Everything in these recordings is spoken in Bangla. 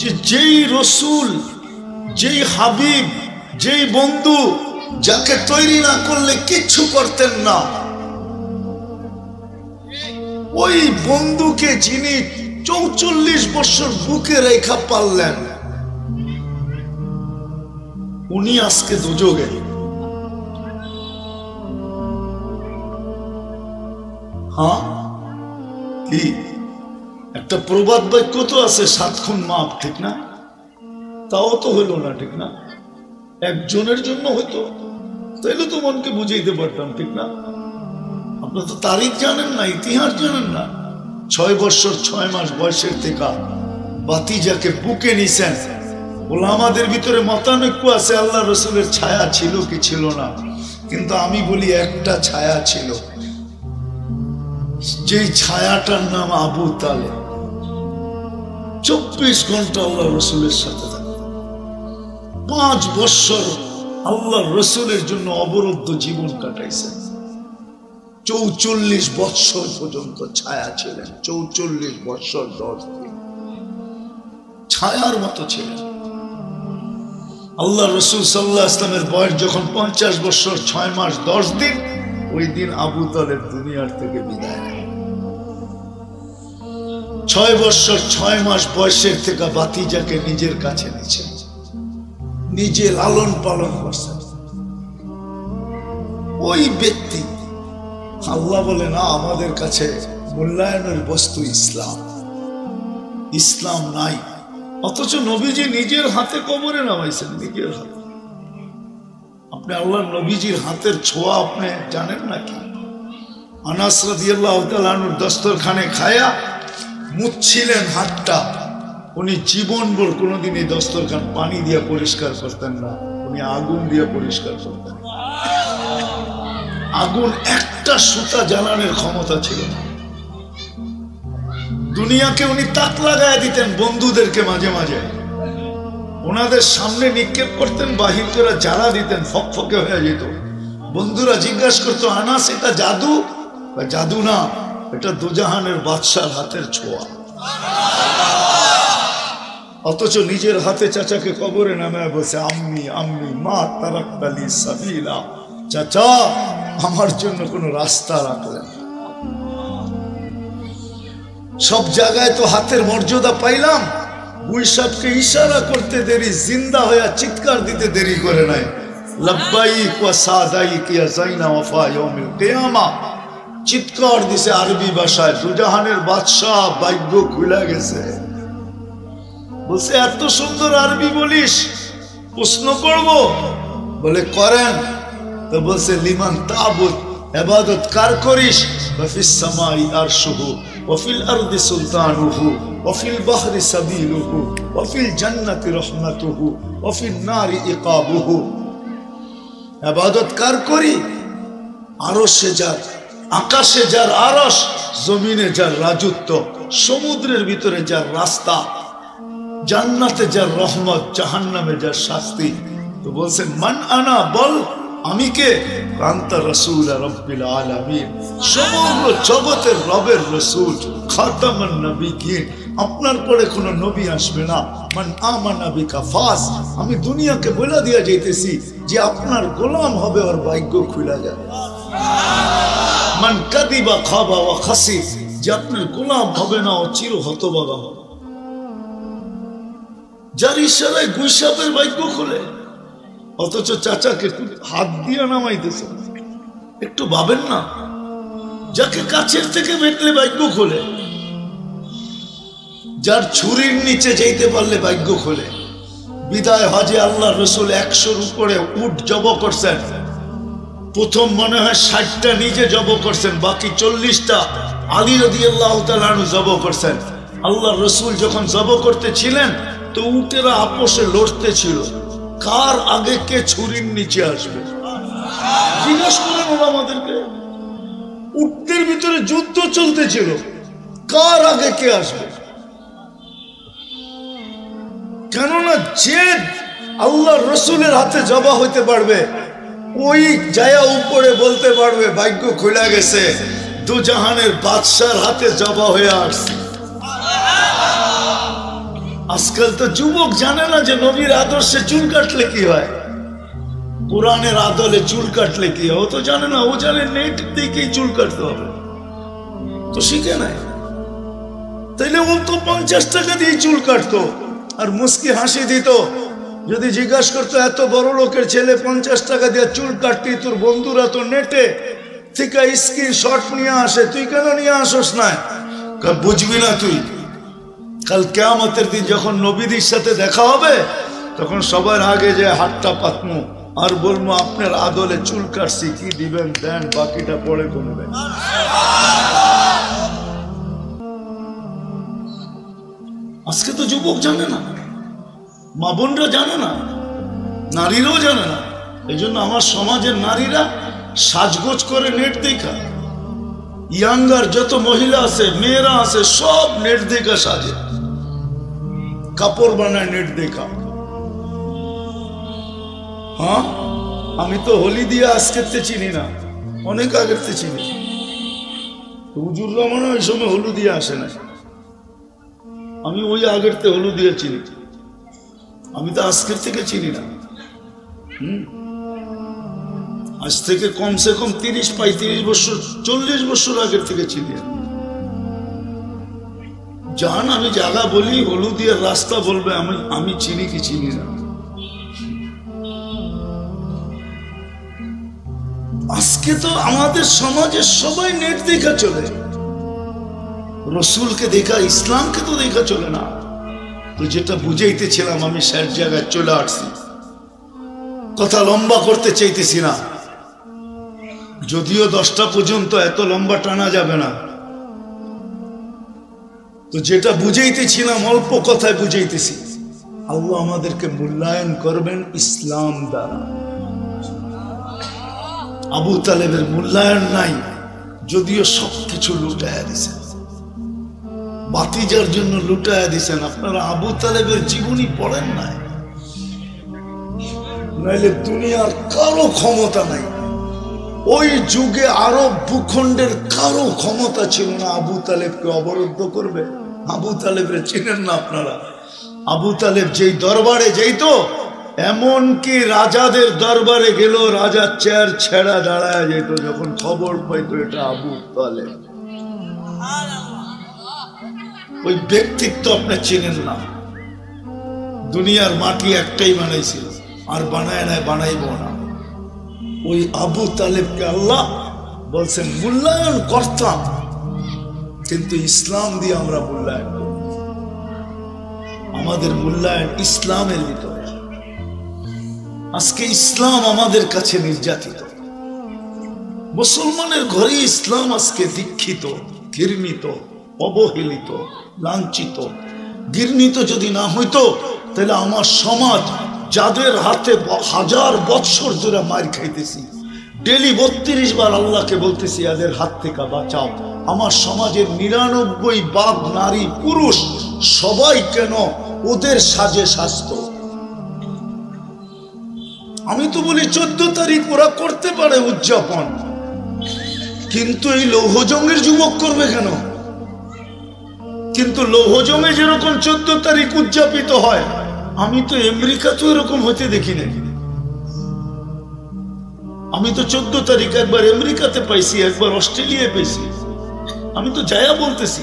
যে যেই রসুল, যেই হাবিব, যেই বন্ধু যাকে তৈরি না করলে কিচ্ছু করতেন না, ওই বন্ধুকে যিনি ৪৪ বছর বুকে রেখা পারলেন, উনি আজকে দুজোগে। হ্যাঁ, কি একটা প্রবাদ বাক্য তো আছে, 7 খুন মাপ, ঠিক না? তাও তো হইল না, ঠিক না? একজনের জন্য হইতো, তাইলে তো মনকে বুঝাইতে পারতাম, ঠিক না? আপনারা তো তারিখ জানেন না, ইতিহাস জানেন না। 6 বছর 6 মাস বয়সের থেকে বাতিজাকে বুকে নিছেন। ওলামাদের ভিতরে মতানৈক্য আছে আল্লাহ রসুলের ছায়া ছিল কি ছিল না, কিন্তু আমি বলি একটা ছায়া ছিল, যে ছায়াটার নাম আবু তালেব। 24 ঘন্টা আল্লাহ রসুলের সাথে থাকতেন, 5 বছর আল্লাহ রসুলের জন্য অবরুদ্ধ জীবন কাটাইছেন। ৪৪ বছর পর্যন্ত ছায়া ছিলেন, ৪৪ বছর ১০ দিন ছায়ার মতো ছিলেন। আল্লাহ রসুল সাল্লাল্লাহু আলাইহি ওয়াসাল্লামের বয়স যখন ৫০ বছর ৬ মাস ১০ দিন, ওই দিন আবু তালেব দুনিয়ার থেকে বিদায় নেয়। ৬ বছর ৬ মাস বয়সের থেকে বাতিজাকে নিজের কাছে নিয়েছেন, নিজে লালন পালন করছেন। ওই ব্যক্তি, আল্লাহ বলে না, আমাদের কাছে মূল্যায়নের বস্তু ইসলাম, ইসলাম নাই। অথচ নবীজি নিজের হাতে কবরে নামাইছেন, নিজের হাতে। আপনি আল্লাহ নবীজির হাতের ছোঁয়া আপনি জানেন নাকি? আনাস রাদিয়াল্লাহু তাআলা আনহুর দস্তরখানে খায়া মুছছিলেন হাতটা। উনি জীবনভর কোনোদিন এই দস্তরখান পানি দিয়ে পরিষ্কার করতেন না, উনি আগুন দিয়ে পরিষ্কার করতেন। আগুন একটা সুতা জ্বালানোর ক্ষমতা ছিল না। দুনিয়াকে উনি তাক লাগায় দিতেন, বন্ধুদেরকে মাঝে মাঝে ওনাদের সামনে নিক্ষেপ করতেন, বাহিনীরা জ্বালা দিতেন, ফকফকে হয়ে যেত। বন্ধুরা জিজ্ঞাসা করতো, আনাস এটা জাদু? জাদু না, এটা দুজাহানের বাদশার হাতের ছোঁয়া। অথচ নিজের হাতে চাচাকে কবরে নামায় বসে, আম্মি আম্মি মা তারাক্তালি সাবিলা, চাচা আমার জন্য কোনো রাস্তা রাখলেন। সব জায়গায় তো হাতের মর্যাদা পাইলাম, বুইসাবকে ইশারা করতে দেরি, জিন্দা হইয়া চিৎকার দিতে দেরি করে নাই, লব্বাইক ওয়া সাদাইক ইয়া জাইনা ওয়াফা ইয়াউমিল কিয়ামা। চিৎকার দিছে আরবি ভাষায়, দুজাহানের বাদশাহ ভাগ্য খুলে গেছে। বলছে, এত সুন্দর আরবি বলিস, প্রশ্ন করব? বলে, করেন। তো বলছে, লিমান তাবুদ, ইবাদত কার করিস? ফিস সামাই আরশুহু ওয়া ফিল আরদি সুলতানুহু ওয়া ফিল বাহরি সাবিলুহু ওয়া ফিল জান্নাতি রাহমাতুহু ওয়া ফিন নারি ইকাবুহু। ইবাদত কার করি? আরশে যার, আকাশে যার আরশ, জমিনে যার রাজত্ব, সমুদ্রের ভিতরে যার রাস্তা, জান্নাতে যার রহমত, জাহান্নামে যার শাস্তি। তো বলছেন, মান আনা, বল আমি কে? কান্তা রাসূল রব্বিল আলামিন, সমগ্র জগতের রবের রাসূল, খাতামুন নবীয়্যিন। আপনার পরে কোনো নবী আসবে না। মান আমানা বিকা ফাস, আমি দুনিয়াকে বলে দিয়া যাইতেছি যে আপনার গোলাম হবে, ওর ভাগ্য খুলে যাবে। মান কাদিবা খাবা ওয়া খাসির, যে আপনার গোলাম হবে না, ও চির হতভাগা হবে। যার ইশারায় গুইসাপের ভাগ্য খুলে, অথচ চাচাকে হাত দিয়ে নামাইতেছে। একটু ভাবেন না, যাকে কাছের থেকে বেটলে ভাগ্য খোলে, যার ছুরির নিচে যেতে পারলে ভাগ্য খোলে। বিদায় হজে আল্লাহ রসুল ১০০-র উপরে উট জব করছেন। প্রথম মনে হয় ৬০টা নিজে জব করছেন, বাকি ৪০টা আলী রাদিয়াল্লাহু তাআলা আনহু জব করছেন। আল্লাহ রসুল যখন জব করতেছিলেন, তো উটেরা আপোষে লড়তেছিল, কার আগে কে ছুরির নিচে আসবে। জিজ্ঞেস করেন ওলামাদেরকে, উটদের ভিতরে যুদ্ধ চলতেছিল, কার আগে কে আসবে। কেননা যে আল্লাহ রসুলের হাতে জবা হইতে পারবে, ওই জায়া উপরে বলতে পারবে ভাগ্য খুলে গেছে, দুজাহানের বাদশার হাতে জবা হয়ে আসছে। আজকাল তো যুবক জানে না যে নবীর আদর্শে চুল কাটলে কি হয়, কোরআনের আদলে চুল কাটলে কি হয়, ও তো জানে না। ও জানে নেট দিকেই চুল কাটতে হবে, তো শিখে নাই। তাইলে ও তো 50 টাকা দিয়ে চুল কাটতো আর মুস্কি হাসি দিত। যদি জিজ্ঞাসা করতো এত বড় লোকের ছেলে 50 টাকা দিয়ে চুল কাটতি, তোর বন্ধুরা তো নেটে থেকে স্ক্রিনশট নিয়ে আসে, তুই কেন নিয়ে আসস না? বুঝবি না তুই, কাল কিয়ামতের দিন যখন নবীদের সাথে দেখা হবে তখন সবার আগে যে হাতটা পাতমু আর বলবো আপনার আদলে চুল কাটছি, কি দিবেন দেন, বাকিটা পরে কমবে। আজকে তো যুবক জানে না, মা বোনরা জানে না, নারীরাও জানে না। এই জন্য আমার সমাজের নারীরা সাজগোজ করে নেট দেখা। ইয়াঙ্গার যত মহিলা আছে, মেয়েরা আছে, সব নেট দেখা সাজে, কাপড় বানায় নেট দেখা। হ্যাঁ, আমি তো হোলি দিয়ে আজকের তে চিনি না, অনেক আগের তে চিনি। হুজুররা মনে ওই সময় হলু দিয়ে আসে না, আমি ওই আগের তে হলু দিয়ে চিনি, আমি তো আজকের থেকে চিনি না। আজ থেকে কমসে কম 30-35 বছর 40 বছর আগের থেকে চিনি। জান আমি জায়গা বলি, হলু দিয়ে রাস্তা বলবে আমি চিনি কি চিনি না। আজকে তো আমাদের সমাজে সবাই নেট দেখা চলে, রসুলকে দেখা, ইসলামকে তো দেখা চলে না। তো যেটা বুঝাইতেছিলাম আমি সেই জায়গায় চলে আসছি, কথা লম্বা করতে চাইতেছি না, যদিও 10টা পর্যন্ত এত লম্বা টানা যাবে না। তো যেটা বুঝাইতেছিলাম অল্প কথায় বুঝাইতেছি, আল্লাহ আমাদেরকে মূল্যায়ন করবেন ইসলাম দ্বারা। আবু তালেবের মূল্যায়ন নাই, যদিও সবকিছু লুটাইয়া দিছেন, বাতিজার জন্য লুটাইয়া দিছেন। আপনারা আবু তালেবের জীবনী পড়েন নাই, নাইলে দুনিয়ার কারো ক্ষমতা নাই। ওই যুগে আরব ভূখণ্ডের কারো ক্ষমতা ছিল না আবু তালেবকে অবরুদ্ধ করবে। আবু তালেবরে চিনেন না আপনারা? আবু তালেব যেই দরবারে যাইত, এমনকি রাজাদের দরবারে গেল, রাজার চেয়ার ছেড়া দাঁড়ায় যেত যখন খবর পাইত এটা আবু তালেব। ওই ব্যক্তিত্ব আপনি চিনেন না। দুনিয়ার মাটি একটাই বানাইছিল, আর বানায় না, বানাইব না। ওই আবু তালেবকে আল্লাহ বলছেন মূল্যায়ন করতাম, কিন্তু ইসলাম দিয়ে আমরা মূল্যায়ন করি। আমাদের মূল্যায়ন ইসলামের ভিতরে। আজকে ইসলাম আমাদের কাছে নির্যাতিত, মুসলমানের ঘরে ইসলাম আজকে দীক্ষিত, ঘৃণিত, অবহেলিত, লাঞ্ছিত। ঘৃণিত যদি না হইতো তাহলে আমার সমাজ, যাদের হাতে 1000 বৎসর ধরে মার খাইতেছি, ডেলি 32 বার আল্লাহকে বলতেছি এদের হাত থেকে বাঁচাও, আমার সমাজের 99 ভাগ নারী পুরুষ সবাই কেন ওদের সাজে স্বাস্থ্য। আমি তো বলি 14 তারিখ ওরা করতে পারে উদযাপন, কিন্তু এই লৌহজঙ্গের যুবক করবে কেন? কিন্তু লৌহজঙ্গে যেরকম 14 তারিখ উদযাপিত হয়, আমি তো আমেরিকা তো এরকম হতে দেখি না। আমি তো 14 তারিখ একবার আমেরিকাতে পাইছি, একবার অস্ট্রেলিয়ায় পাইছি। আমি তো যায়া বলতেছি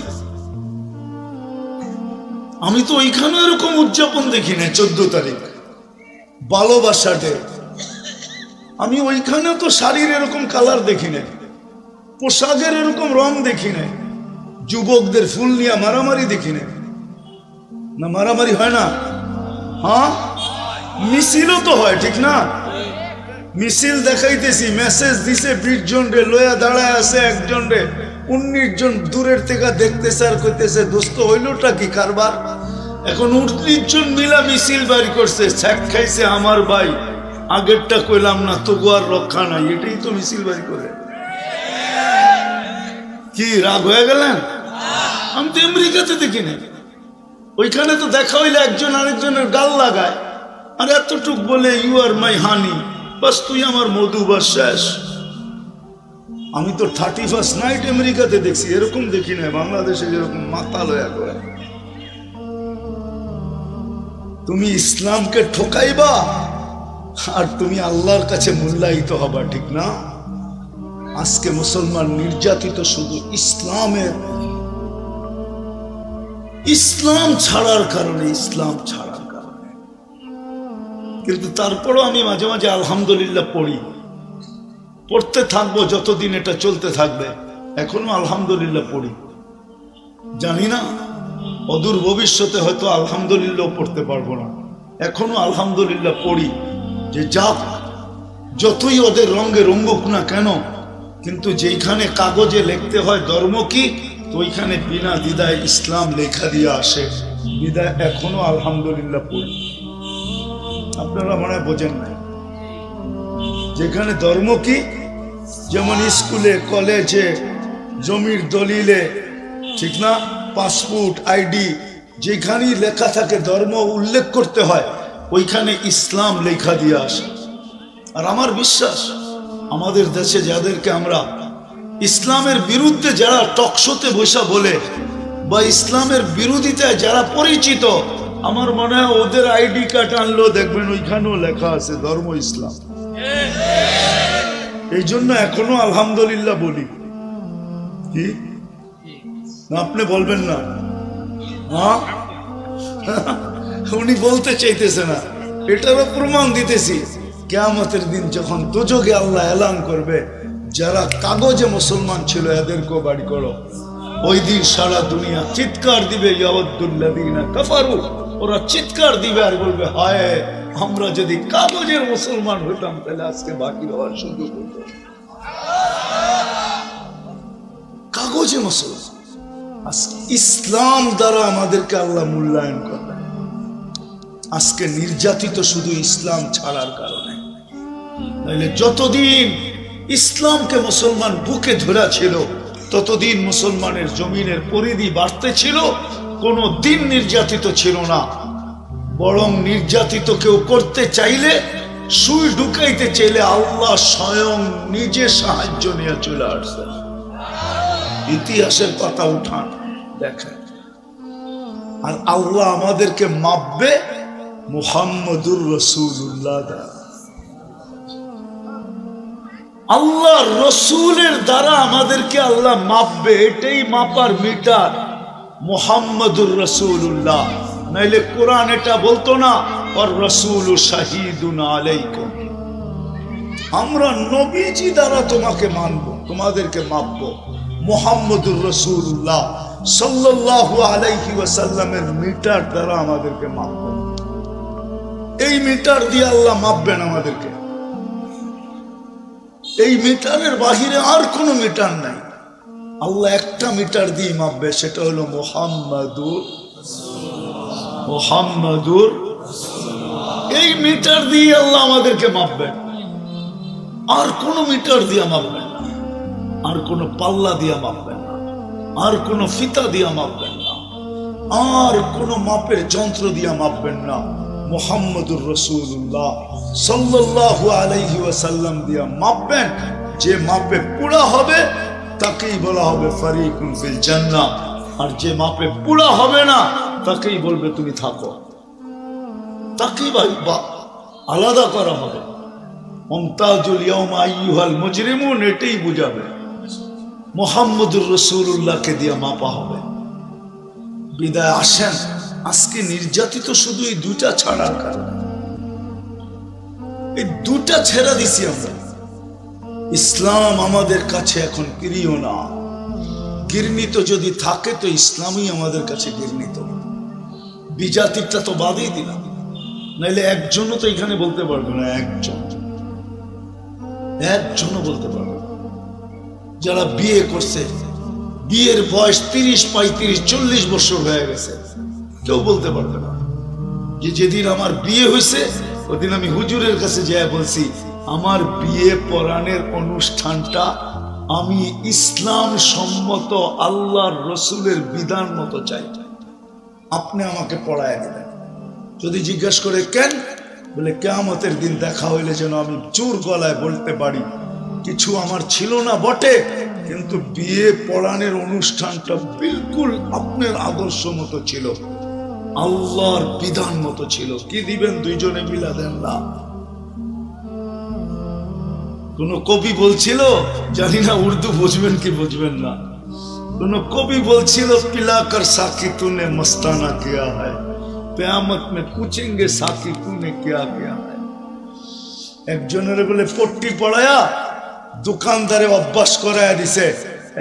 আমি তো ওইখানে এরকম উদযাপন দেখি না। 14 তারিখ ভালোবাসা ডে, আমি ওইখানে তো শাড়ির এরকম কালার দেখি না, পোশাকের এরকম রং দেখি না, যুবকদের ফুল নিয়ে মারামারি দেখি না। না মারামারি হয় না? হ্যাঁ, মিছিলও তো হয়, ঠিক না? মিছিল দেখাইতেছি, মেসেজ দিছে 20 জন রে, লয়া দাঁড়ায় আছে 1 জন রে, 19 জন দূরের থেকে দেখতেছে আর কইতেছে দোস্ত হইলোটা কি কারবার। এখন 19 জন মিলা মিছিল বাড়ি করছে, ছ্যাক খাইছে আমার ভাই, আগেরটা কইলাম না তবু আর রক্ষা নাই, এটাই তো মিছিল বাড়ি করে। কি রাগ হয়ে গেলেন? আমি তো আমেরিকাতে দেখি না, ওইখানে তো দেখা হইলে একজন আরেকজনের গাল লাগায় আর এতটুক বলে ইউ আর মাই হানি, বাস তুই আমার মধু, বাস শেষ। আমি তো 31st নাইট আমেরিকাতে দেখছি, এরকম দেখি না বাংলাদেশে যেরকম মাতাল হয়ে করে। তুমি ইসলামকে ঠকাইবা আর তুমি আল্লাহর কাছে মূল্যায়িত হবা, ঠিক না? আজকে মুসলমান নির্যাতিত শুধু ইসলাম ছাড়ার কারণে। কিন্তু তারপরও আমি মাঝে মাঝে আলহামদুলিল্লাহ পড়তে থাকবো যতদিন এটা চলতে থাকবে। এখনো আলহামদুলিল্লাহ পড়ি, জানি না অদূর ভবিষ্যতে হয়তো আলহামদুলিল্লাহ পড়তে পারবো না। এখনো আলহামদুলিল্লাহ পড়ি যে যাক, যতই ওদের রঙে রঙ্গুক না কেন, কিন্তু যেইখানে কাগজে লিখতে হয় ধর্ম কি, তো ওইখানে বিনা দ্বিধায় ইসলাম লেখা দিয়ে আসে। বিদায় এখনো আলহামদুলিল্লাহ পড়ি। আপনারা মনে বোঝেন না যেখানে ধর্ম কি, যেমন স্কুলে কলেজে জমির দলিলে, ঠিক না, পাসপোর্ট আইডি, যেখানেই লেখা থাকে ধর্ম উল্লেখ করতে হয়, ওইখানে ইসলাম লেখা দিয়ে আসে। আর আমার বিশ্বাস আমাদের দেশে যাদেরকে আমরা ইসলামের বিরুদ্ধে যারা টকশোতে বসা বলে বা ইসলামের বিরোধিতায় যারা পরিচিত, আমার মনে হয় ওদের আইডি কার্ড আনলো দেখবেন ওইখানেও লেখা আছে ধর্ম ইসলাম। এই জন্য এখনো আলহামদুলিল্লাহ বলি। কি আপনি বলবেন না? হ্যাঁ, উনি বলতে চাইতেছে না, এটারও প্রমাণ দিতেছি। কিয়ামতের দিন যখন তোজোগে আল্লাহ এলান করবে, যারা কাগজে মুসলমান ছিল এদেরকেও বাড়ি করো। ওই দিন সারা দুনিয়া চিৎকার দিবে, ইয়াউদুল্লাযীনা কাফারু, ওরা চিৎকার দিবে আর বলবে, হায় আমরা যদি কাগজের মুসলমান হতাম তাহলে আজকে বাকি হওয়ার সুযোগ হতো। কাগজে মুসলমান, আজকে ইসলাম দ্বারা আমাদেরকে আল্লাহ মূল্যায়ন করবে। আজকে নির্যাতিত শুধু ইসলাম ছাড়ার কারণে। তাহলে যতদিন ইসলামকে মুসলমান বুকে ধরা ছিল, ততদিন মুসলমানের জমিনের পরিধি বাড়তে ছিল, কোনো দিন নির্যাতিত ছিল না। বরং নির্যাতিত কেউ করতে চাইলে, সুই ঢুকাইতে চাইলে আল্লাহ স্বয়ং নিজে সাহায্য নিয়ে চলে আসছে। ইতিহাসের পাতা উঠান দেখেন। আর আল্লাহ আমাদেরকে মাপবে মুহাম্মাদুর রাসূলুল্লাহ দ্বারা, আল্লাহ রসুলের দ্বারা আমাদেরকে আল্লাহ মাপবে। এটাই মাপার মিটার, মুহাম্মাদুর রাসূলুল্লাহ। নাইলে কোরআন এটা বলতো না, আর রাসূলু শাহীদুন আলাইকুম, আমরা নবীজি দ্বারা তোমাকে মানব, তোমাদেরকে মাপব। মুহাম্মাদুর রাসূলুল্লাহ সাল্লাল্লাহু আলাইহি ওয়াসাল্লামের মিটার দ্বারা আমাদেরকে মাপব। এই মিটার দিয়ে আল্লাহ মাপবেন আমাদেরকে। এই মিটারের বাহিরে আর কোনো মিটার নাই। আল্লাহ একটা মিটার দিয়ে মাপবে, সেটা হলো মুহাম্মাদুর। এই মিটার দিয়ে আল্লাহ আমাদেরকে মাপবেন, আর কোনো মিটার দিয়ে মাপবেন না, আর কোনো পাল্লা দিয়ে মাপবেন না, আর কোনো ফিতা দিয়ে মাপবেন না, আর কোনো মাপের যন্ত্র দিয়ে মাপবেন না। মুহাম্মাদুর রাসূলুল্লাহ সাল্লাল্লাহু আলাইহি ওয়াসাল্লাম দিয়া মাপবেন। যে মাপে পুরা হবে তাকেই বলা হবে ফারিকুন ফিল জান্নাহ, আর যে মাপে পুরা হবে না তাকেই বলবে তুমি থাকো, তাকেই আলাদা করা হবে। মুমতাজুল ইয়াউমা আইয়ুহাল মুজরিমুন, এটাই বুঝাবে। মুহাম্মাদুর রাসূলুল্লাহকে দিয়া মাপা হবে। বিদায় আসেন, আজকে নির্যাতিত শুধু এই দুটা ছাড়ার কারণে। এই দুটা ছেড়া দিছি আমরা। ইসলাম আমাদের কাছে এখন প্রিয় না। ঘৃণিত যদি থাকে তো ইসলামই আমাদের কাছে ঘৃণিত। বিজাতিরটা তো বাদই দিলাম, নাইলে একজনও তো এখানে বলতে পারবে না, একজনও বলতে পারবে না। যারা বিয়ে করছে, বিয়ের বয়স ৩০, ৩৫, ৪০ বছর হয়ে গেছে, কেউ বলতে পারবে না যে যেদিন আমার বিয়ে হয়েছে ওদিন আমি হুজুরের কাছে যাই বলছি আমার বিয়ে পরাণের অনুষ্ঠানটা আমি ইসলাম সম্মত আল্লাহর রসুলের বিধান মতো চাই, আপনি আমাকে পড়ায় দিলেন। যদি জিজ্ঞেস করে কেন, বলে কিয়ামতের দিন দেখা হইলে যেন আমি জোর গলায় বলতে পারি কিছু আমার ছিল না বটে, কিন্তু বিয়ে পরাণের অনুষ্ঠানটা বিলকুল আপনার আদর্শ মতো ছিল, আল্লাহর বিধান মতো ছিল। কি দিবেন দুইজনে মিলা দেন না? কোন কবি বলছিল, জানি না উর্দু বুঝবেন কি বুঝবেন না, কোন কবি বলছিল পিলাকর সাকি তুনে মস্তানা কিয়া হয়, কিয়ামত মে পুছেঙ্গে সাকি তুনে কিয়া কিয়া হয়। একজনের বলে পট্টি পড়ায়া দোকানদারে অভ্যাস করায়া দিছে,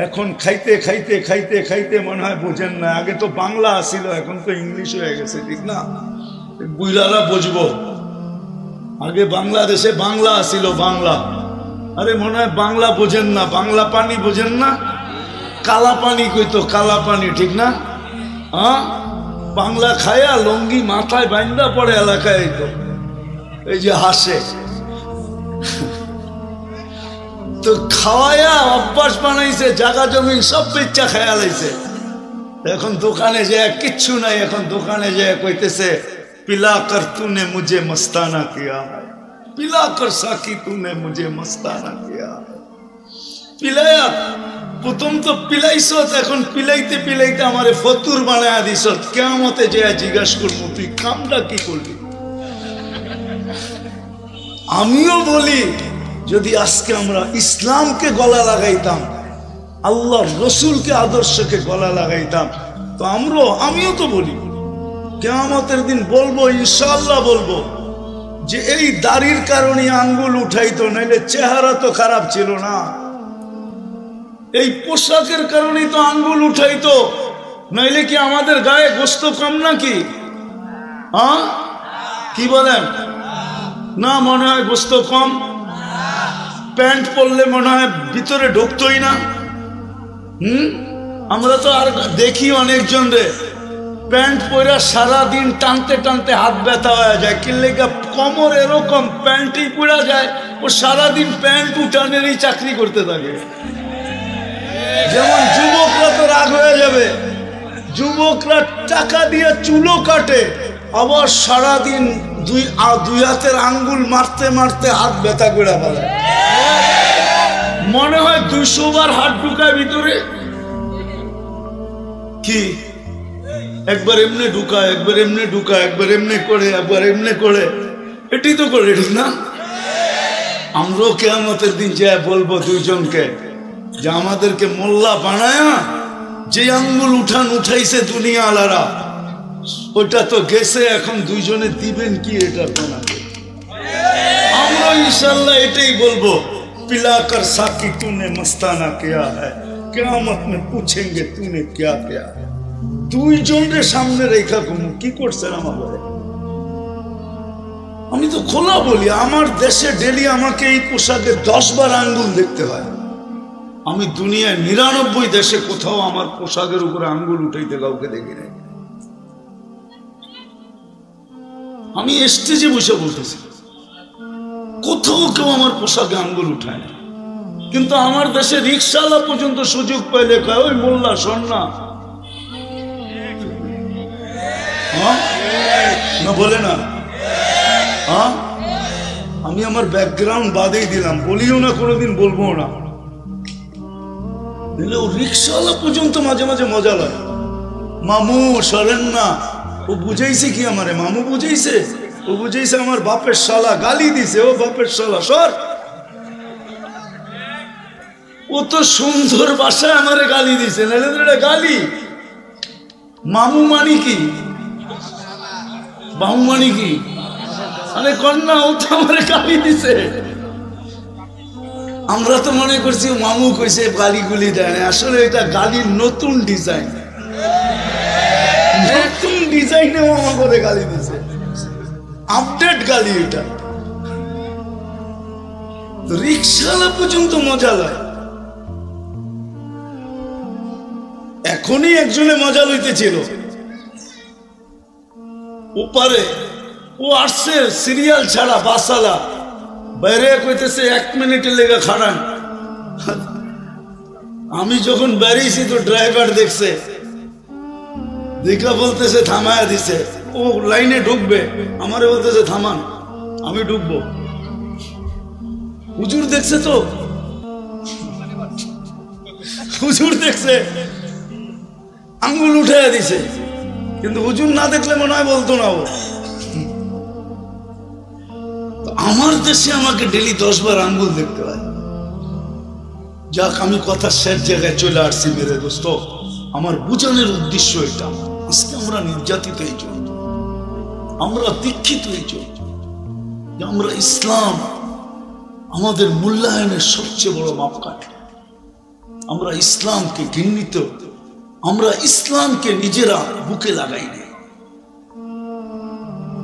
এখন খাইতে খাইতে খাইতে খাইতে মনে হয় বোঝেন না। আগে তো বাংলা আসিল, এখন তো ইংলিশ হয়ে গেছে, ঠিক না? বুইরারা বুঝবো। আগে বাংলাদেশে বাংলা আসিল, বাংলা, আরে মনে হয় বাংলা বোঝেন না, বাংলা পানি বোঝেন না, কালা পানি কইতো, কালা পানি, ঠিক না? হ্যাঁ, বাংলা খায়া লঙ্গি মাথায় বান্ধা পড়ে এলাকায় তো এই যে হাসে তো খাওয়ায়া অভ্যাস বানাইছে, জাগা জমি সব বেচা খেয়াল হয়েছে। এখন দোকানে যায় কিচ্ছু নাই, এখন দোকানে যায় কইতেছে পিলা কর তুনে মুঝে মস্তানা কিয়া, পিলা কর সাকি তুনে মুঝে মস্তানা কিয়া। পিলায়া প্রথম তো পিলাইছ, এখন পিলাইতে পিলাইতে আমারে ফতুর বানায়া দিছ। কিয়ামতে যায় জিজ্ঞাসা করবো তুই কামটা কি করলি। আমিও বলি, যদি আজকে আমরা ইসলামকে গলা লাগাইতাম, আল্লাহর রসুলকে আদর্শকে গলা লাগাইতাম, তো আমিও তো বলি কিয়ামতের দিন বলবো, ইনশাআল্লাহ বলবো যে এই দাড়ির কারণে আঙ্গুল উঠাইতো, নাইলে চেহারা তো খারাপ ছিল না, এই পোশাকের কারণে তো আঙ্গুল উঠাইতো, নাইলে কি আমাদের গায়ে গোস্ত কম নাকি? হ্যাঁ, কি বলেন? না, মনে হয় গোস্ত কম। প্যান্ট পরলে মনে হয় ভিতরে ঢুকতোই না। আমরা তো আর দেখি অনেকজন রে প্যান্ট পরা সারাদিন টানতে টানতে হাত ব্যথা হয়ে যায়, কিল্লেগা কোমর এরকম প্যান্টই পুরা যায়, ও সারাদিন প্যান্ট উঠানেরই চাকরি করতে থাকে। যেমন যুবকরা তো রাগ হয়ে যাবে, যুবকরা টাকা দিয়ে চুলো কাটে, আবার সারাদিন দুই হাতের আঙ্গুল মারতে মারতে হাত ব্যথা করে ফেলে, মনে হয় 200 বার হাত ঢুকায় ভিতরে। কি একবার এমনি ঢুকায়, একবার এমনি ঢুকায়, একবার এমনি করে, একবার এমনি করে, এটি তো করে, ঠিক না? আমরাও কিয়ামতের দিন যা বলবো দুইজনকে, যে আমাদেরকে মোল্লা বানায় না, যে আঙ্গুল উঠাইছে দুনিয়া আলারা, ওটা তো গেছে, এখন দুইজনে দিবেন কি এটা বানাবে। আমরা ইনশাআল্লাহ এটাই বলবো, পিলা কর সাকি তুনে মস্তানা কিয়া হ্যায়, কিয়ামত মে পুছেঙ্গে তুনে কিয়া কিয়া। দুইজনের সামনে রেখা ঘুমু, কি করছেন আমার? আমি তো খোলা বলি, আমার দেশে ডেলি আমাকে এই পোশাকে 10 বার আঙ্গুল দেখতে হয়। আমি দুনিয়ায় 99 দেশে কোথাও আমার পোশাকের উপরে আঙ্গুল উঠাইতে কাউকে দেখি নাই। আমি স্টেজে বসে বলতেছি, কোথাও কেউ আমার পোশাকে আঙ্গুল উঠায় না। কিন্তু আমার দেশে রিক্সাওয়ালা পর্যন্ত সুযোগ পাইলে কয় ওই মোল্লা শোন না, বলে না। আমি আমার ব্যাকগ্রাউন্ড বাদেই দিলাম, বলিও না কোনোদিন, বলবো না। রিক্সাওয়ালা পর্যন্ত মাঝে মাঝে মজা লাগে, মামু সরেন না। ও বুঝাইছে কি আমারে? মামু বুঝাইছে? ও বুঝাইছে আমার বাপের শালা, গালি দিছে ও বাপের শালা সর। ও তো সুন্দর ভাষায় আমারে গালি দিছে, নাইলে গালি। মামু মানি কি? বামু মানি কি? আরে কন্যা, ও তো আমারে গালি দিছে। আমরা তো মনে করছি মামু কইছে গালি গুলি দেয় না, আসলে এটা গালির নতুন ডিজাইন। এখনই একজনে মজা লইতেছিল ওপারে, ও আসছে সিরিয়াল ছাড়া বাসালা, বাইরে কইতেছে 1 মিনিটের লেগে খাড়ান। আমি যখন বেরিয়েছি তো ড্রাইভার দেখছে, দেখা বলতেছে থামায়া দিছে, ও লাইনে ঢুকবে, আমারে বলতেছে থামান, আমি ঢুকবো। হুজুর দেখছে তো, হুজুর দেখছে আঙ্গুল উঠায়া দিছে, কিন্তু হুজুর না দেখলে মনে হয় বলতো না। ও আমার দেশে আমাকে ডেলি 10 বার আঙ্গুল দেখতে হয়। যাক, আমি কথা শেষ জায়গায় চলে আসছি মেরে দোস্ত। আমার বুঝানোর উদ্দেশ্য এটা, আজকে আমরা নির্যাতিত এই জন্য, আমরা দীক্ষিত এই জন্য, আমরা ইসলাম আমাদের মূল্যায়নের সবচেয়ে বড় মাপকাঠি। আমরা ইসলামকে ঘৃণিত, আমরা ইসলামকে নিজেরা বুকে লাগাই নি।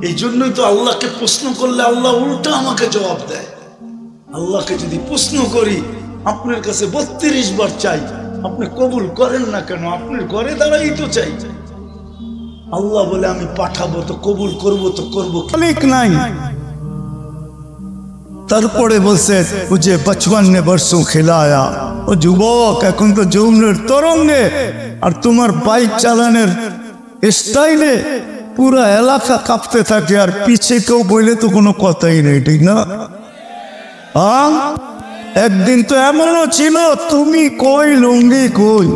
এই জন্যই তো আল্লাহকে প্রশ্ন করলে আল্লাহ উল্টা আমাকে জবাব দেয়। আল্লাহকে যদি প্রশ্ন করি আপনার কাছে 32 বার চাই, আপনি কবুল করেন না কেন? আপনার ঘরে দাঁড়াই তো চাই। আল্লাহ বলে আমি পাঠাবো তো কবুল করবো তো করবো। তারপরে বলছে যে 55 বছর খেলায়া ও যুবক, এখন তো যৌবনের তরঙ্গে আর তোমার বাইক চালানোর স্টাইলে পুরা এলাকা কাঁপতে থাকে, আর পিছে কেউ বইলে তো কোনো কথাই নেই, ঠিক না? একদিন তো এমনও ছিল তুমি কই লুঙ্গি কই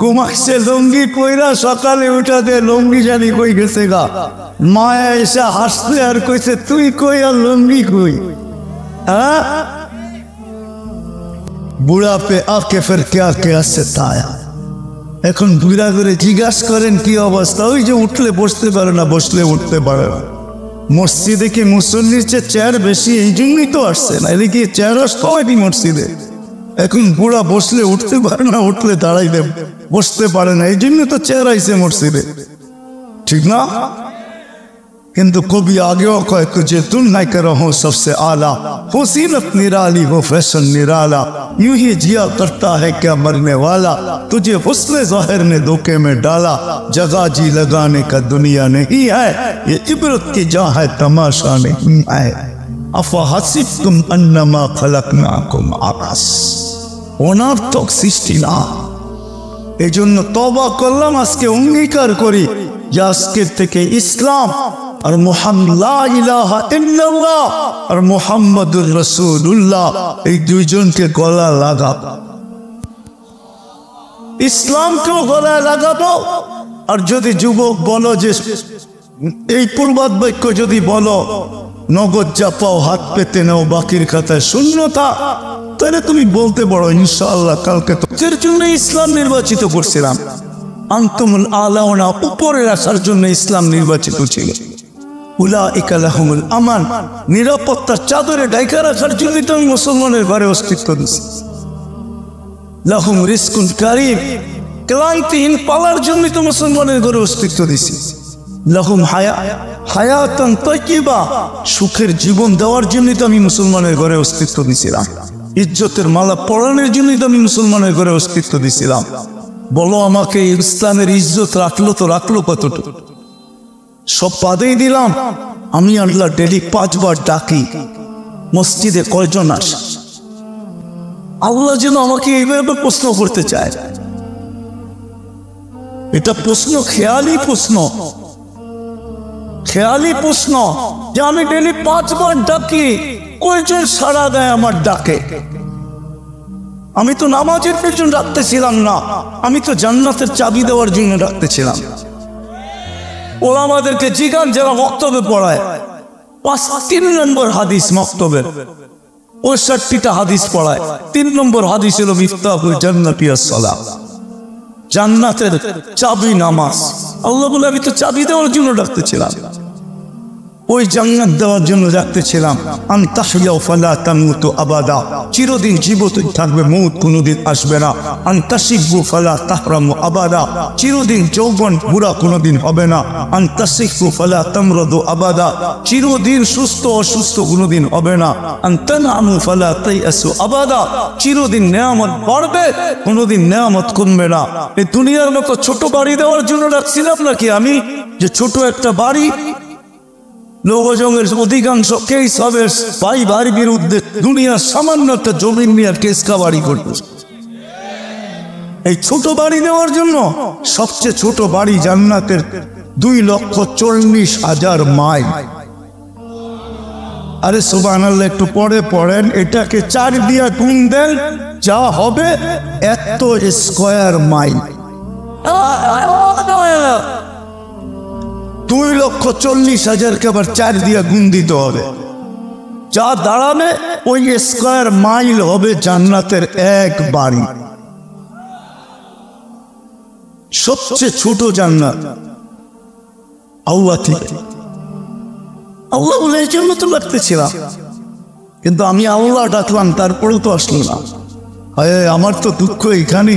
ঘুমাচ্ছে, লুঙ্গি কইরা সকালে উঠাতে লুঙ্গি জানি কই গেছে গা। মায়া এসে হাসতে আর কইছে তুই কই আর লুঙ্গি কই। হ্যাঁ, বুড়াপে আঁকে ফের কে আঁকে আসছে তায়া। এখন বুড়া করে জিজ্ঞাসা করেন কি অবস্থা, ওই যে উঠলে বসতে পারে না, বসলে উঠতে পারে না। মসজিদে কি মুসল্লির চেয়ে চেয়ার বেশি, এই জন্যই তো আসছে না, এদিকে চেয়ার আসতে মসজিদে। এখন বুড়া বসলে উঠতে পারে না, উঠলে দাঁড়াইলে বসতে পারে না, এই জন্য তো চেয়ার আইছে মসজিদে, ঠিক না? কিন্তু কবি আগেও কয় যে তুম না করো হো সবসে আলা, ফসিলত নিরালি হো fashion Nirala, you he Zia করতা হ্যায় ক্যা মরনে ওয়ালা, তুঝে হুসনে জাহির নে ধোকে মে ডালা, জগা জি লাগানে কা দুনিয়া নেহি হ্যায়, ইয়ে ইবরত কি জা হ্যায় তামাশা নেহি হ্যায়, আফা হাসিবতুম আন্নামা খালাকনাকুম আবাস, অনর্থক সৃষ্টি না। এই জন্য তওবা করলাম, আজকে অঙ্গীকার করি যে আজকের থেকে ইসলাম আর মুহাম্মদ লা ইলাহা ইল্লাল্লাহ আর মুহাম্মাদুর রাসূলুল্লাহ, এই দুইজনকে গলা লাগাবো, ইসলামকেও গলা লাগাবো। আর যদি যুবক বলো যে এই প্রবাদ বাক্য যদি বলো নগদ যা পাও হাত পেতে নাও বাকির খাতায় শূন্যতা, তাহলে তুমি বলতে পারো ইনশাআল্লাহ কালকে তো এর জন্য ইসলাম নির্বাচিত করছিলাম, আনতুমুল আলাউনা, উপরে আসার জন্য ইসলাম নির্বাচিত ছিল, উলাইকা লাহুমুল আমান, নিরাপত্তার চাদরে ঢাকা রাখার জন্য তুমি মুসলমানের ঘরে অস্তিত্ব দিয়েছি, লাহুম রিজকুন কারীম, ক্লান্তিহীন পালার জন্য তো মুসলমানের ঘরে অস্তিত্ব দিয়েছি, লাহুম হায়া হায়াতান তাইয়িবা, সুখের জীবন দেওয়ার জন্য তো আমি মুসলমানের ঘরে অস্তিত্ব দিয়েছিলাম, ইজ্জতের মালা পরানোর জন্যই তো আমি মুসলমানের ঘরে অস্তিত্ব দিয়েছিলাম। বলো আমাকে ইসলামের ইজ্জত রাখলো তো রাখলো কতটুকু? সব পাদেই দিলাম। আমি আল্লাহ ডেলি 5 বার ডাকি, মসজিদে কয়জন আসে? আল্লাহ যেন আমাকে এইভাবে প্রশ্ন করতে চায়, এটা প্রশ্ন খেয়ালি প্রশ্ন, খেয়ালি প্রশ্ন যে আমি ডেলি 5 বার ডাকি, কয়জন সাড়া দেয় আমার ডাকে? আমি তো নামাজের পেছনে রাখতেছিলাম না, আমি তো জান্নাতের চাবি দেওয়ার জন্য রাখতেছিলাম। ওরা আমাদেরকে জিগান যারা মক্তবে পড়ায়, 3 নম্বর হাদিস মক্তবের, 65টা হাদিস পড়ায়, 3 নম্বর হাদিস হলো মিফতাহুল জান্নাতি আসসালাহ, জান্নাতের চাবি নামাজ। আল্লাহ বলে আমি তো চাবি দেওয়ার জন্য রাখতেছিলাম, ওই জান্নাত দেওয়ার জন্য রাখতেছিলাম, আন তাহইয়া ফালা তামুতু আবাদা, চিরদিন জীবিত থাকবে, মৌত কোনোদিন আসবে না, আন তাশিবু ফালা তাহরামু আবাদা, চিরদিন যৌবন বুড়া কোনোদিন হবে না, আন তাশিকু ফালা তামরাদু আবাদা, চিরদিন সুস্থ অসুস্থ কোনোদিন হবে না, আন তানআমু ফালা তাইয়াসু আবাদা, চিরদিন নিয়ামত বাড়বে কোনোদিন নিয়ামত কমবে না। এই দুনিয়ার মতো ছোট বাড়ি দেওয়ার জন্য রাখছিলাম নাকি আমি, যে ছোট একটা বাড়ি লোকজনের অধিকাংশ কেস হবে ভাই ভারি বিরুদ্ধে, দুনিয়ার সামান্য একটা জমি নিয়ে কেসকা বাড়ি করবে। এই ছোট বাড়ি দেওয়ার জন্য সবচেয়ে ছোট বাড়ি জান্নাতের 2,40,000 মাইল। আরে সুবহানাল্লাহ, একটু পরে পড়েন, এটাকে 4 দিয়ে গুণ দেন যা হবে এত স্কোয়ার মাইল। 2,40,000 কে আবার 4 দিয়ে গুণ দিতে হবে, যা দাঁড়াবে ওই স্কয়ার মাইল হবে জান্নাতের এক বাড়ি। সবচেয়ে ছোট জান্নাত আল্লাহ থেকে। আল্লাহ বলে এই জন্য তো লাগতেছিলাম, কিন্তু আমি আল্লাহ ডাকলাম তারপরেও তো আসলো না। আমার তো দুঃখ এখানে,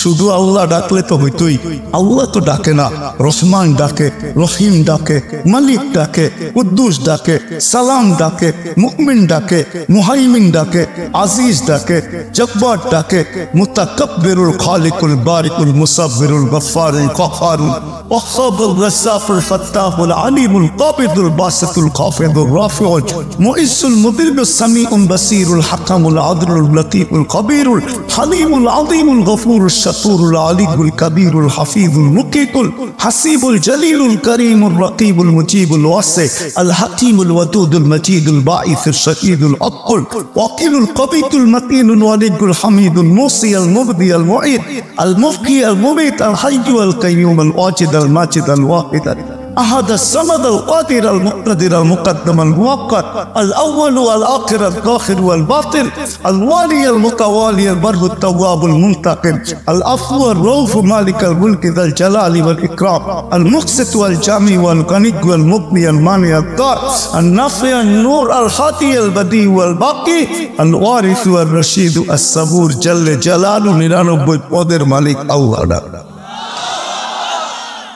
শুধু আল্লাহ ডাকলে তো হইতোই। আল্লাহ তো ডাকে না, রহমান ডাকে, রহিম ডাকে, মালিক ডাকে, কুদ্দুস ডাকে, সালাম ডাকে, মুকমিন ডাকে, মুহাইমিন ডাকে, আজিজ ডাকে, জব্বার ডাকে, মুতাকাব্বিরুল খালিকুল বারিকুল মুসাব্বিরুল গফফারুল গফফারুল ওয়াহ্হাবুর রাসাফুল ফাত্তাহুল আলিমুল কাবিদুল বাসিতুল খাফিদুল রাফিউল মুইসুল মুদিরুস সামিউল বাসিরুল হাকামুল আদলুল লতীফুল খবীরুল হালিমুল আযীমুল গফুরুশ শাকুরুল আলিউল কবীরুল হাফিজুল মুকিতুল হাসিবুল জলিলুল করিমুর রাকিবুল মুজিবুল ওয়াসি আল হাকিমুল ওয়াদুদুল মজিদুল বাঈসুশ শাকীদুল আকুল ওয়াকিলুল কবিতুল মতিনুল ওয়ালিদুল হামিদুল মুসিয়াল মুবদিয়াল মুঈদ আল মুফকি আল মুমিত আল হাইয়ুল কাইয়ুমুল ওয়াজিদুল মাজিদুল ওয়াহিদ أحد الصمد القادر المقتدر المقدم المؤقت الأول والآخر الظاهر والباطن الوالي المتوالي البر التواب المنتقم العفو الرؤوف مالك الملك ذا الجلال والإكرام المقسط والجامع والغني والمغني المانع الدار النافع النور الحاتي البديع والباقي الوارث والرشيد الصبور جل جلاله نرب القدر مالك الله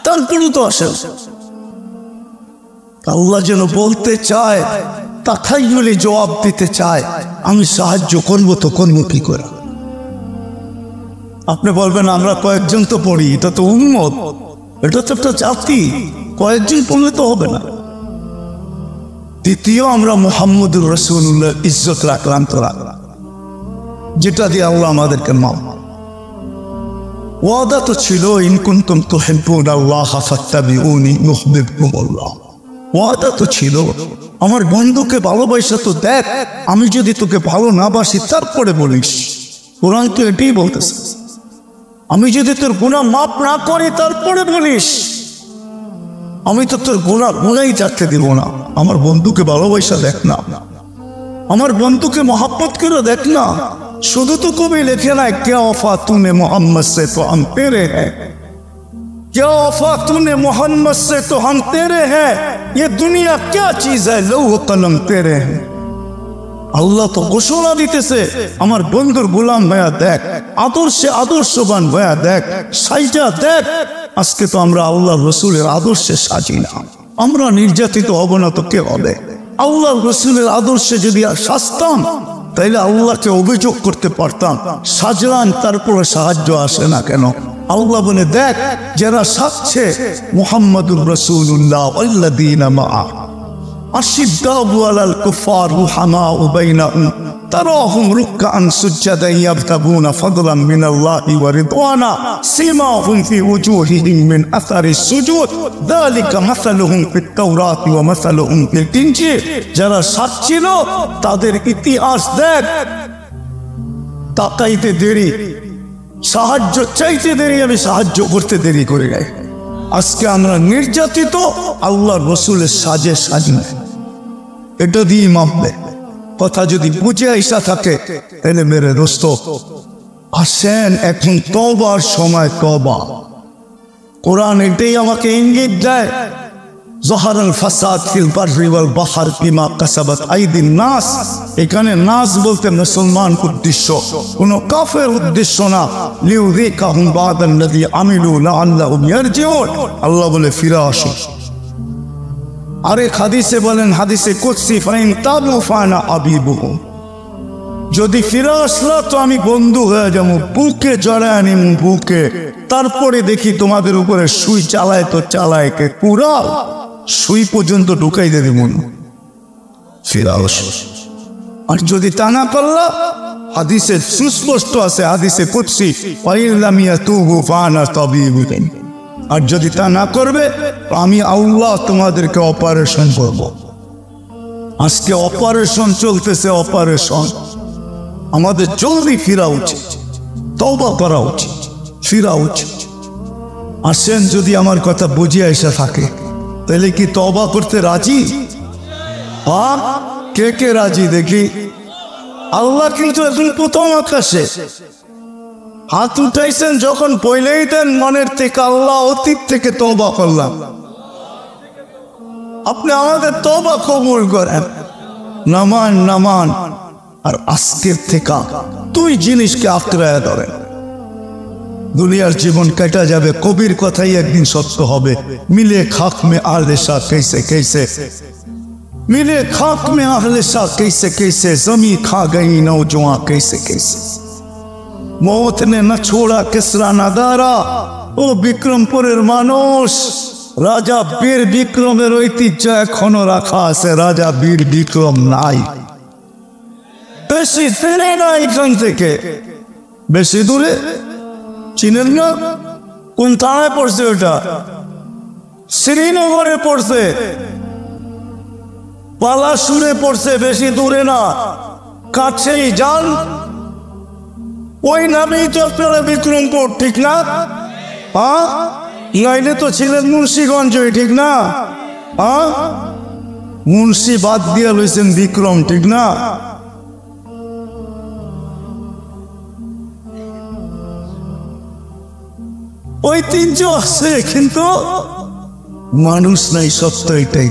تنقل توشل আল্লাহ যেন বলতে চায়, তাকাই বলে জবাব দিতে চায়, আমি সাহায্য করবো তো করবো কি করে। আপনি বলবেন আমরা কয়েকজন তো পড়ি, এটা তো উম্মত, এটা তো একটা জাতি, কয়েকজন পড়লে তো হবে না। দ্বিতীয়, আমরা মুহাম্মদুর রাসূলুল্লাহর ইজ্জত রাখলাম তো রাখলাম, যেটা দিয়ে আল্লাহ আমাদেরকে মামলা ওয়াদা তো ছিল, ইন কুনতুম তুহিব্বুনা আল্লাহ ফাত্তাবিউনি ইউহিব্বুকুম আল্লাহ। ওয়াদা তো ছিল, আমার বন্ধুকে ভালোবাসা তো দেখ, আমি যদি তোকে ভালো না বাসি তারপরে বলিস। কোরআন তো এটাই বলতেছে, আমি যদি তোর গুনাহ মাফ না করি তারপরে বলিস, আমি তো তোর গুনাহই ছাড়তে দিব না। আমার বন্ধুকে ভালোবাসা দেখ না, আমার বন্ধুকে মহব্বত করে দেখ না। শুধু তো কবি লেখে না, কেয়া ওফা তুমে মোহাম্মদ সে তো আম তেরে হ্যায়, কেয়া ওফা তুমে মোহাম্মদ সে তো আম তেরে হ্যায়, ये दुनिया क्या चीज है लौह कलम तेरे हैं। আল্লাহ তো ঘোষণা দিতেছে, আমার বন্ধুর গোলাম ভাইয়া দেখ, আদর্শে আদর্শবান ভাইয়া দেখ, সাইজা দেখ। আজকে তো আমরা আল্লাহ রসুলের আদর্শে সাজি না, আমরা নির্যাতিত হব না তো কে হবে। আল্লাহ রসুলের আদর্শে যদি সাজতাম তাইলে আল্লাহকে অভিযোগ করতে পারতাম, সাজলাম তারপরে সাহায্য আসে না কেন। আল্লাহ বলে দেখ, যারা সাজছে মুহাম্মাদুর রাসূলুল্লাহ আল্লাযীনা মাআ আশিদ্দাউ আলাল কুফার রুহামাউ বাইনাহুম তারাহুম রুকআন সুজদান ইয়াবতাগুনা ফাদলান মিনাল্লাহি ওয়া রিদওয়ানা সিমাহুম ফি উজুহিহিম মিন আসারিস সুজুদ যালিকা মাসালুহুম ফিত তাওরাতি ওয়া মাসালুহুম ফিল ইনজিল। যারা সাজছিল তাদের ইতিহাস দেখ, তাকাইতে দেরি, সাহায্য চাইতে দেরি, আমি সাহায্য করতে দেরি করে নাই। আজকে আমরা নির্যাতিত, আল্লাহর রাসূলের সাজে সাজি না, এটা দিয়ে মাপবে। কথা যদি বুঝে আইসা থাকে তাহলে মেরে দোস্ত আসেন, এখন তওবার সময়। তওবা কোরআন এটাই আমাকে ইঙ্গিত দেয়, যাহারাল ফাসাদ ফিল বাররি ওয়াল বাহর বিমা কাসাবাত আইদিন নাস। এখানে নাস বলতে মুসলমান উদ্দেশ্য, কোনো কাফের উদ্দেশ্য না। লিউযিকাহুম বাদাল্লাযী আমিলু লাআল্লাহুম ইয়ারজিউন। আল্লাহ বলে ফিরে আসো। আরেক হাদিসে বলেন, হাদিসে কুদসি, ফাইন তাবু ফানা আবিবুহুম, যদি ফিরে আসলা তো আমি বন্ধু হয়ে যাবো, বুকে জড়ায় নিম বুকে, তারপরে দেখি তোমাদের উপরে সুই চালায় তো চালায় কে, পুরা সুই পর্যন্ত ঢুকাই দেবে মন। ফিরাও। আর যদি তা না করলা, হাদিসে সুস্পষ্ট আছে, হাদিসে কুদসি, ওয়াইলামিয়া তুবু ফানা তাবিবুন, আর যদি তা না করবে আমি আল্লাহ তোমাদেরকে অপারেশন করব। আজকে অপারেশন চলতেছে, অপারেশন। আমাদের জলদি ফিরা উচিত, তওবা করা উচিত, ফিরা উচিত। আসেন, যদি আমার কথা বুঝিয়ে এসে থাকে তাহলে কি তওবা করতে রাজি? পাপ কে কে রাজি দেখি? আল্লাহ কিন্তু এখন প্রথম আকাশে, হাত উঠাইছেন যখন পইলেই দেন মনের থেকে, আল্লাহ অতীত থেকে তওবা করলাম, আপনি আমাদের তওবা কবুল করেন। নামান নামান আর আজকের থেকে দুই জিনিসকে আঁকড়ায় ধরেন, দুনিয়ার জীবন কেটে যাবে, কবির কথাই একদিন সত্য হবে। মিলে খাক মে আহলে শাহ কেসে কেসে, মিলে খাক মে আহলে শাহ কেসে কেসে, জমি খা গই নওজোয়া কেসে কেসে, মৌত নে না ছোড়া কিসরা নাদারা। ও বিক্রমপুরের মানুষ, রাজা বীর বিক্রমের ঐতিহ্য এখনো রাখা আছে, রাজা বীর বিক্রম নাই, বেশি ফেরে না এখান থেকে, বেশি দূরে চিনেন না কোন থানায় পড়ছে, ওটা শ্রীনগরে পড়ছে, পালাসুরে পড়ছে, বেশি দূরে না, কাছেই যান, ওই নামেই তো আপনারা বিক্রমপুর, ঠিক না? হ্যাঁ, নাইলে তো ছিলেন মুন্সিগঞ্জই, ঠিক না? হ্যাঁ, মুন্সি বাদ দিয়ে লইছেন বিক্রম, ঠিক না? ঐতিহ্য আছে কিন্তু মানুষ নাই, সত্য এটাই,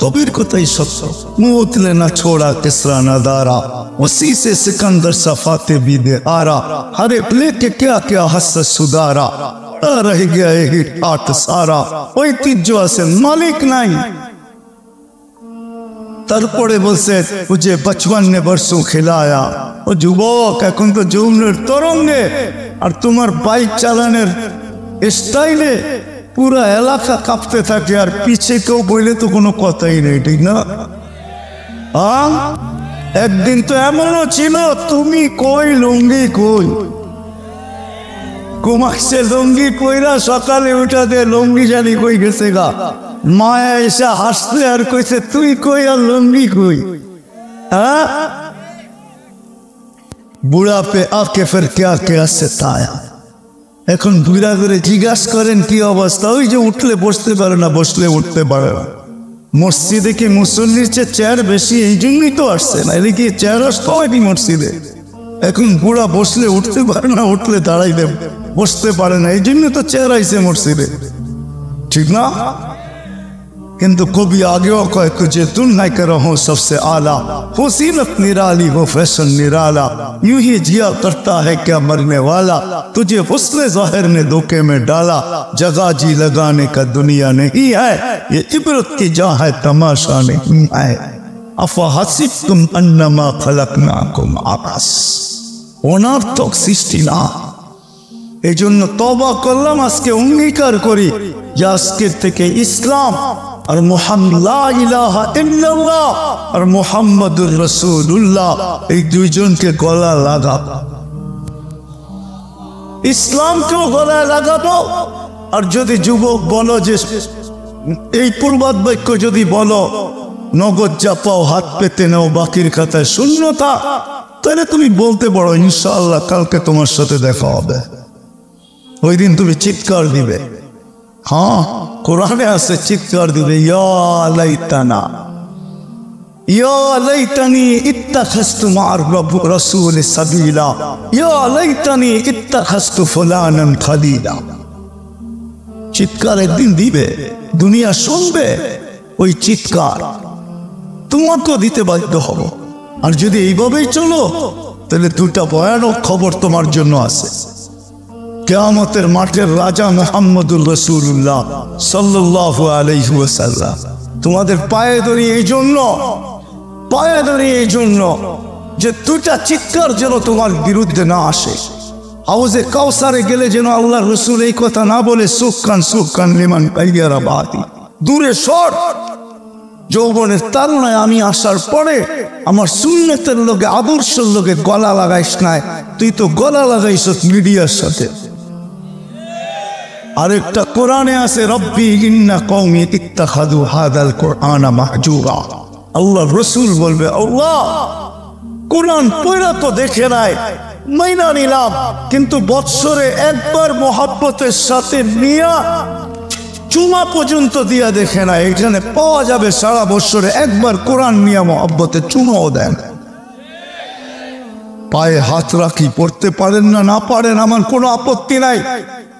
কবির কথাই সত্য। মুতলে না ছোড়া কিসরা না দারা, उसी से सिकंदर सफाते भी दे आरा, हरे प्ले के क्या क्या हस सुधारा, रह गया यही ठाट सारा। ঐতিহ্য আছে, মালিক নাই। তারপরে বলছে তুঝে বচপন নে বরসু খেলায়া, ও যুবক এখন তো জুমনের তরঙ্গে আর তোমার বাইক চালানোর স্টাইলে পুরা এলাকা কাঁপতে থাকে, আর পিছে কেউ বইলে তো কোনো কথাই নেই, ঠিক না? একদিন তো এমনও ছিল, তুমি কই লুঙ্গি কই, ঘুমাইছে লুঙ্গি কইরা, সকালে উঠাতে লুঙ্গি জানি কই গেছে গা, মায়া এসে হাসতে আর কইছে তুই কই আর লুঙ্গি কই। হ্যাঁ, বুড়াপে আঁকে ফের কে আঁকে আসছে তায়া, এখন বুড়া করে জিজ্ঞাসা করেন কি অবস্থা, ওই যে উঠলে বসতে পারে না, বসলে উঠতে পারে না। মসজিদে কি মুসল্লির চেয়ে চেয়ার বেশি, এই জন্যই তো আসছে না, এদিকে চেয়ার আসতে হয় মসজিদে। এখন বুড়া বসলে উঠতে পারে না, উঠলে দাঁড়াইলে বসতে পারে না, এই জন্য তো চেয়ার আইছে মসজিদে, ঠিক না? কিন্তু কবি আগেও কয় তুঝে তুলনায় কর হো সবসে আলা, ফসিলত নিরালি হো ফ্যাশন নিরালা, ইউঁ হি জিয়া করতা হ্যায় ক্যা মরনে ওয়ালা, তুঝে হুসনে জাহির নে ধোকে মে ডালা, জগা জি লাগানে কা দুনিয়া নেহি হ্যায়, ইয়ে ইবরত কি যা হ্যায় তমাশা নেহি হ্যায়, আফা হাসিবতুম আন্নামা খলাকনাকুম আবাস, অনর্থক সৃষ্টি না। এই জন্য তওবা করলাম, আজকে অঙ্গীকার করি যে আজকের থেকে ইসলাম আর মুহাম্মদ লা ইলাহা ইল্লাল্লাহ আর মুহাম্মাদুর রাসূলুল্লাহ, এই দুইজনকে গলা লাগাব, ইসলামকেও গলায় লাগাবো। আর যদি যুবক বলো যে এই পূর্বাদ বাক্য যদি বলো, নগদ যা পাও হাত পেতে নাও, বাকির খাতায় শূন্যতা, তাহলে তুমি বলতে পারো ইনশাআল্লাহ কালকে তোমার সাথে দেখা হবে, ওই দিন তুমি চিৎকার দিবে। হ্যাঁ, কোরআনে আছে চিৎকার দিবে, ইয়া লাইতানা ইয়া লাইতানি ইত্তাখাসতু মা'আ রাসূলি সাবিলা, ইয়া লাইতানি ইত্তাখাসতু ফুলানান খালিলা। চিৎকার একদিন দিবে, দুনিয়া শুনবে ওই চিৎকার, তোমাকেও দিতে বাধ্য হব। আর যদি এইভাবেই চলো তাহলে দুটা ভয়ানক খবর তোমার জন্য আছে। কিয়ামতের মাঠের রাজা মুহাম্মদুর রাসূলুল্লাহ সাল্লাল্লাহু আলাইহি ওয়াসাল্লাম তোমাদের পায়ে ধরি এই জন্য, পায়ে ধরি এই জন্য যে দুটা চিৎকার যেন তোমার বিরুদ্ধে না আসে। হাউজে কাউসারে গেলে যেন আল্লাহ রসুল এই কথা না বলে, সুকান সুকান লিমান কাইয়ারা বাতি, দূরে সর, যৌবনের তারুণায় আমি আসার পরে আমার সুন্নতের লোকে আদর্শের লোকে গলা লাগাইস নাই, তুই তো গলা লাগাইস মিডিয়ার সাথে। আরেকটা কোরআনে আছে, রব্বি ইন্না কওমি ইত্তাখাযু হাযাল কুরআনা মাহজুরা, আল্লাহ রাসূল বলবে আল্লাহ কোরআন পড়া তো দেখে নাই, মাইনা নিলাম, কিন্তু বৎসরে একবার মহাব্বতের সাথে মিয়া চুমা পর্যন্ত দিয়া দেখে না। এখানে পাওয়া যাবে সারা বৎসরে একবার কোরআন মিয়া মহাব্বতে চুমাও দেন। পায়ে হাত রাখি পড়তে পারেন না, না পারেন, আমার কোনো আপত্তি নাই,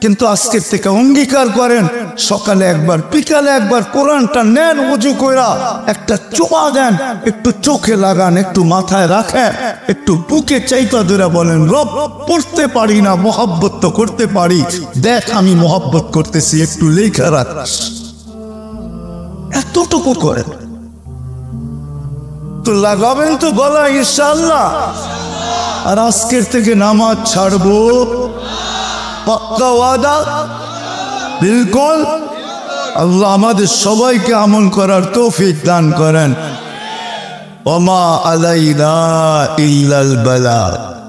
কিন্তু আজকের থেকে অঙ্গীকার করেন সকালে একবার বিকালে একবার কোরআনটা নেন, ওযু কইরা একটা চোপা দেন, একটু চোখে লাগান, একটু মাথায় রাখেন, একটু বুকে চাইতা ধরে বলেন, রব পড়তে পারি না, মোহাব্বত তো করতে পারি, দেখ আমি মোহাব্বত করতেছি, একটু লেখা রাখ, এতটুকু করেন তো লাগাবেন তো গলা ইনশাআল্লাহ। আর আজকের থেকে নামাজ ছাড়বো, বিলকুল। আল্লাহ আমাদের সবাইকে আমল করার তৌফিক দান করেন। ওমা আলাইনা ইল্লাল বালা।